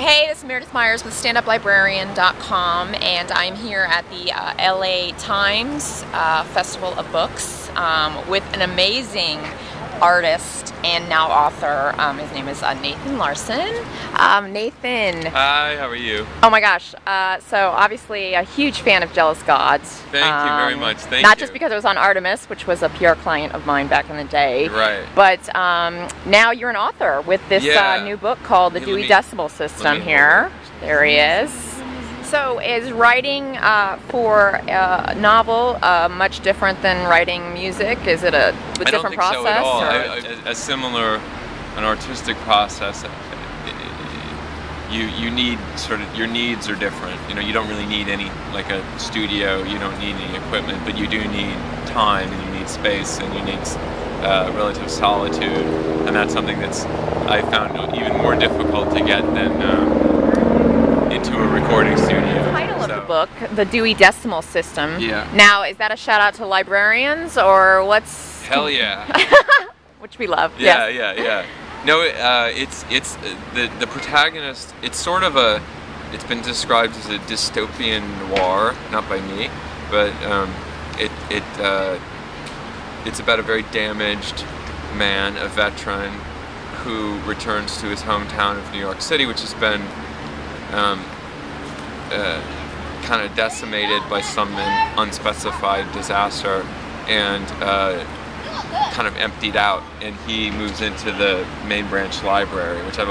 Hey, this is Meredith Myers with StandUpLibrarian.com, and I'm here at the LA Times Festival of Books with an amazing artist and now author. His name is Nathan Larson. Nathan. Hi, how are you? Oh my gosh. So obviously a huge fan of Jealous Gods. Thank you very much. Thank you. Not just because it was on Artemis, which was a PR client of mine back in the day. Right. But now you're an author with this new book called The Dewey Decimal System here. There he is. So is writing for a novel much different than writing music? Is it a different process? I don't think so at all. A similar, an artistic process. You need sort of, your needs are different. You know, you don't really need any, like a studio, you don't need any equipment, but you do need time and you need space and you need relative solitude. And that's something that's, I found even more difficult to get than into a recording studio. The title of the book, The Dewey Decimal System. Yeah. Now, is that a shout out to librarians or what's? Hell yeah. Which we love. Yeah, yes. Yeah. No, it's the protagonist. It's sort of a. It's been described as a dystopian noir, not by me, but it's about a very damaged man, a veteran, who returns to his hometown of New York City, which has been kind of decimated by some unspecified disaster and kind of emptied out, and he moves into the main branch library, which I've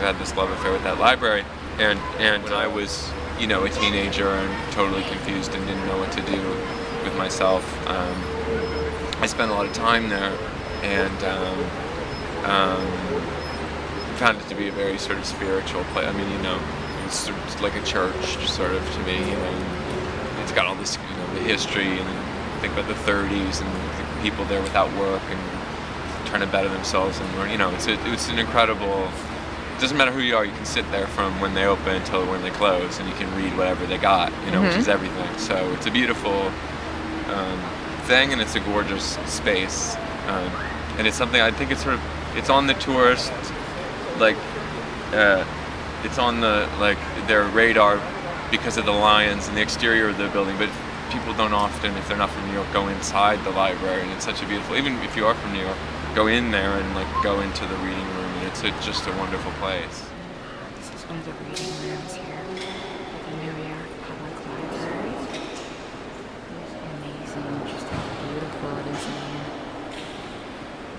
had this love affair with that library, and when I was, you know, a teenager and totally confused and didn't know what to do with myself, I spent a lot of time there and found it to be a very sort of spiritual place. I mean, you know, it's like a church, sort of, to me. You know, it's got all this, you know, the history, and think about the 30s and the people there without work and trying to better themselves and learn. You know, it's an incredible. It doesn't matter who you are. You can sit there from when they open until when they close, and you can read whatever they got. You know, which is everything. So it's a beautiful thing, and it's a gorgeous space, and it's something I think it's sort of it's on the tourist, like. It's on the their radar because of the lions and the exterior of the building, but people don't often, if they're not from New York, go inside the library, and it's such a beautiful, even if you are from New York, go in there and go into the reading room, and it's just a wonderful place. This is one of the reading rooms here at the New York Public Library. It's amazing, just how beautiful it is in here.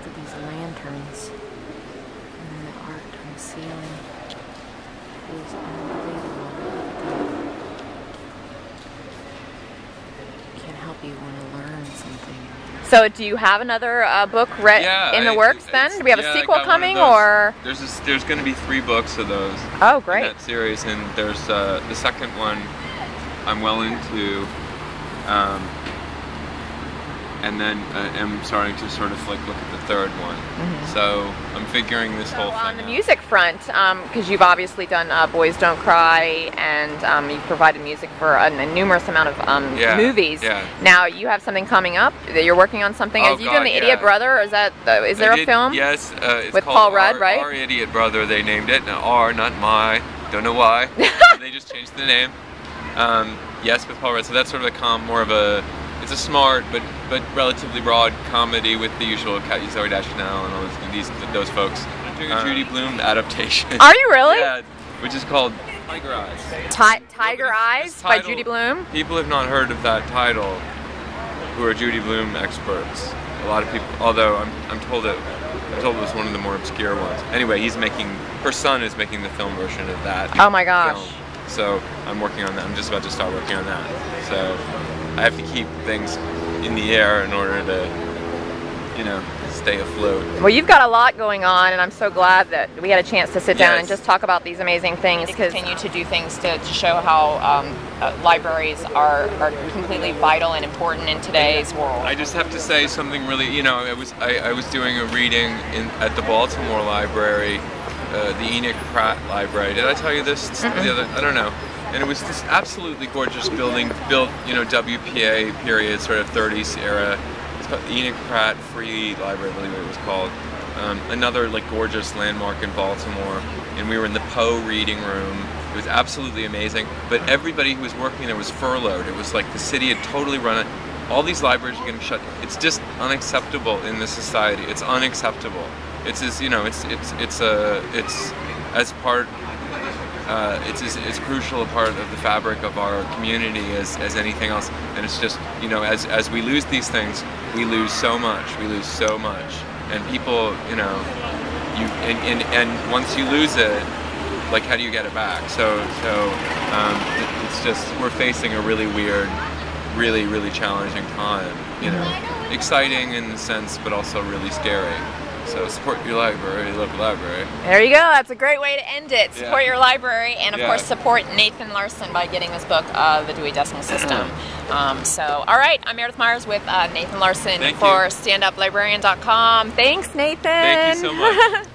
Look at these lanterns and then the art on the ceiling. Is unbelievable. Can't help you want to learn something. So, do you have another book in the works? Then, do we have a sequel coming, or there's going to be 3 books of those? Oh, great! In that series, and there's the second one I'm well into, and then I'm starting to sort of look at the third one. So I'm figuring this whole thing out. On the music front, because you've obviously done Boys Don't Cry, and you've provided music for a numerous amount of movies. Yeah. Now you have something coming up that you're working on something. Oh, are you doing The Idiot Brother? Or is that is there a film? Yes, it's with Paul Rudd, right? Our Idiot Brother. They named it. Now, R, not my. Don't know why. They just changed the name. Yes, with Paul Rudd. So that's sort of it's a smart but relatively broad comedy with the usual Zoe Deschanel and all those, those folks. I'm doing a Judy Blume adaptation. Are you really? Yeah, which is called Tiger Eyes. Tiger Eyes by Judy Blume? People have not heard of that title who are Judy Blume experts. A lot of people, although I'm told it was one of the more obscure ones. Anyway, her son is making the film version of that. Oh my gosh. Film. So I'm working on that. I'm just about to start working on that. So I have to keep things in the air in order to, you know, stay afloat. Well, you've got a lot going on, and I'm so glad that we had a chance to sit down and just talk about these amazing things. To continue to do things to show how libraries are completely vital and important in today's world. I just have to say something really, you know, I was doing a reading at the Baltimore Library, the Enoch Pratt Library. Did I tell you this? The other, I don't know. And it was this absolutely gorgeous building, built, you know, WPA period, sort of 30s era. It's called Enoch Pratt Free Library, I believe it was called. another like gorgeous landmark in Baltimore, and we were in the Poe Reading Room. It was absolutely amazing, but everybody who was working there was furloughed. It was like the city had totally run it. All these libraries are getting shut. It's just unacceptable in this society. It's unacceptable. It's as, you know, it's as part, it's as crucial a part of the fabric of our community as anything else. And it's just, you know, as we lose these things, we lose so much. We lose so much. And people, you know, and once you lose it, like, how do you get it back? So it's just, we're facing a really weird, really, really challenging time, you know. Exciting in a sense, but also really scary. So support your library, your local library. There you go. That's a great way to end it. Support your library, and of course support Nathan Larson by getting this book, The Dewey Decimal System. All right, I'm Meredith Myers with Nathan Larson for StandUpLibrarian.com. Thanks, Nathan. Thank you so much.